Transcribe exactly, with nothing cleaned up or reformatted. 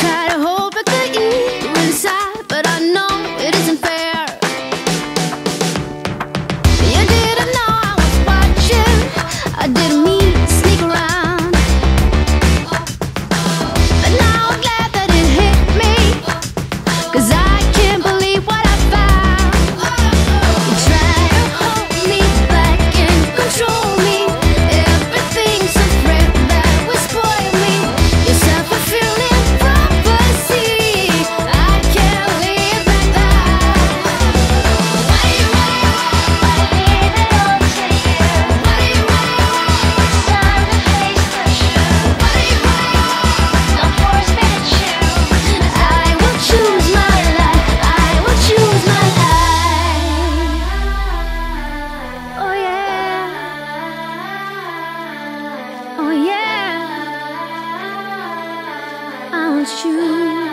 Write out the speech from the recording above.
try to hold back the evil inside, but I know it isn't fair. You didn't know I was watching, I didn't mean to sneak around, but now I'm glad that it hit me, cause I can't believe what I found. You try to hold me back and control me. Everything's a threat that will spoil me. You're self-fulfilling you.